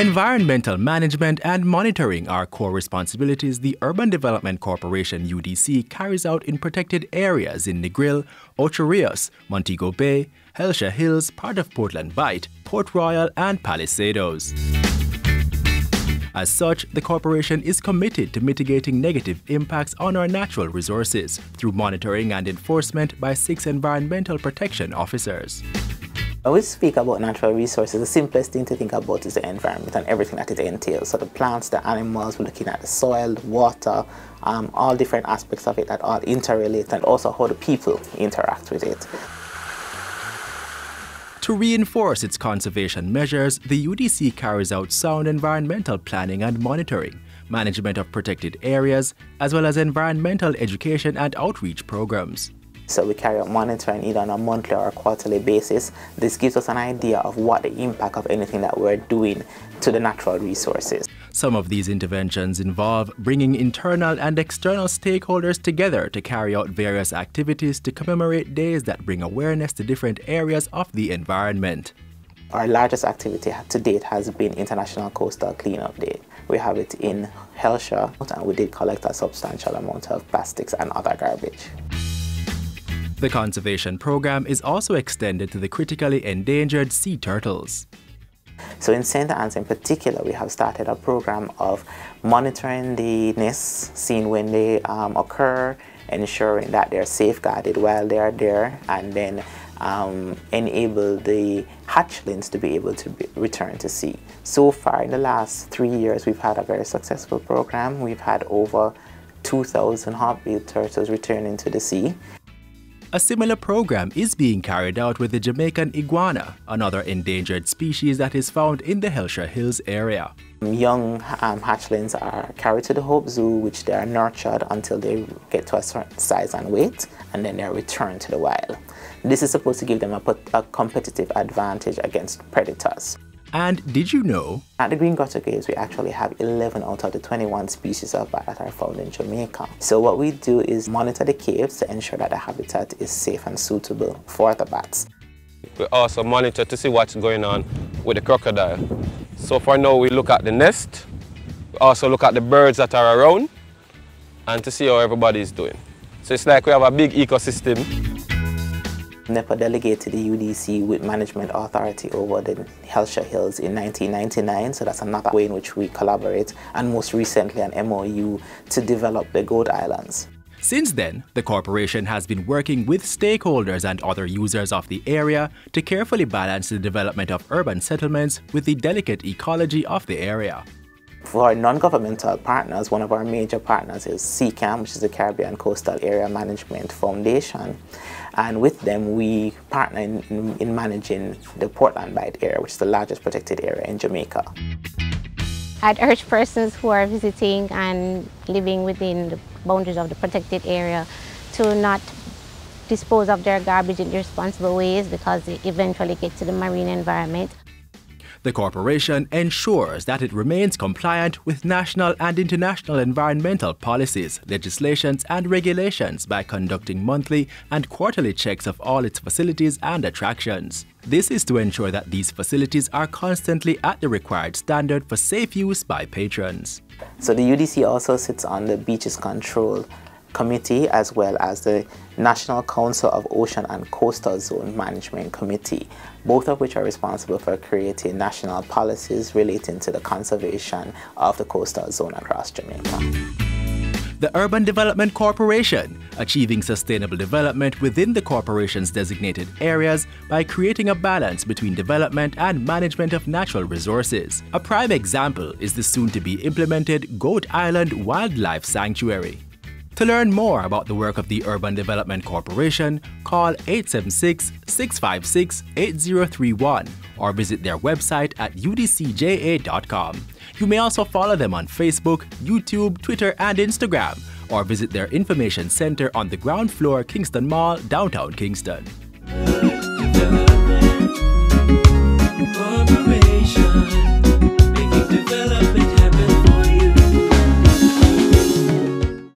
Environmental management and monitoring are core responsibilities the Urban Development Corporation (UDC) carries out in protected areas in Negril, Ocho Rios, Montego Bay, Hellshire Hills, part of Portland Bight, Port Royal and Palisades. As such, the corporation is committed to mitigating negative impacts on our natural resources through monitoring and enforcement by 6 environmental protection officers. When we speak about natural resources, the simplest thing to think about is the environment and everything that it entails. So the plants, the animals, we're looking at the soil, the water, all different aspects of it that all interrelate, and also how the people interact with it. To reinforce its conservation measures, the UDC carries out sound environmental planning and monitoring, management of protected areas, as well as environmental education and outreach programs. So we carry out monitoring either on a monthly or a quarterly basis. This gives us an idea of what the impact of anything that we're doing to the natural resources. Some of these interventions involve bringing internal and external stakeholders together to carry out various activities to commemorate days that bring awareness to different areas of the environment. Our largest activity to date has been International Coastal Cleanup Day. We have it in Hellshire, and we did collect a substantial amount of plastics and other garbage. The conservation program is also extended to the critically endangered sea turtles. So in St. Anne's in particular, we have started a program of monitoring the nests, seeing when they occur, ensuring that they're safeguarded while they are there, and then enable the hatchlings to be able to return to sea. So far in the last 3 years, we've had a very successful program. We've had over 2,000 hawk-billed turtles returning to the sea. A similar program is being carried out with the Jamaican iguana, another endangered species that is found in the Hellshire Hills area. Young hatchlings are carried to the Hope Zoo, which they are nurtured until they get to a certain size and weight, and then they are returned to the wild. This is supposed to give them a competitive advantage against predators. And did you know? At the Green Grotto Caves, we actually have 11 out of the 21 species of bat that are found in Jamaica. So what we do is monitor the caves to ensure that the habitat is safe and suitable for the bats. We also monitor to see what's going on with the crocodile. So for now, we look at the nest, we also look at the birds that are around, and to see how everybody is doing. So it's like we have a big ecosystem. NEPA delegated the UDC with management authority over the Hellshire Hills in 1999, so that's another way in which we collaborate, and most recently an MOU to develop the Goat Islands. Since then, the corporation has been working with stakeholders and other users of the area to carefully balance the development of urban settlements with the delicate ecology of the area. For our non-governmental partners, one of our major partners is C-CAM, which is the Caribbean Coastal Area Management Foundation. And with them, we partner in managing the Portland Bight area, which is the largest protected area in Jamaica. I'd urge persons who are visiting and living within the boundaries of the protected area to not dispose of their garbage in irresponsible ways, because they eventually get to the marine environment. The corporation ensures that it remains compliant with national and international environmental policies, legislations and regulations by conducting monthly and quarterly checks of all its facilities and attractions. This is to ensure that these facilities are constantly at the required standard for safe use by patrons. So the UDC also sits on the Beaches Control Committee, as well as the National Council of Ocean and Coastal Zone Management Committee, both of which are responsible for creating national policies relating to the conservation of the coastal zone across Jamaica. The Urban Development Corporation, achieving sustainable development within the corporation's designated areas by creating a balance between development and management of natural resources. A prime example is the soon-to-be implemented Goat Island Wildlife Sanctuary. To learn more about the work of the Urban Development Corporation, call 876-656-8031 or visit their website at udcja.com. You may also follow them on Facebook, YouTube, Twitter, and Instagram, or visit their information center on the ground floor, Kingston Mall, downtown Kingston.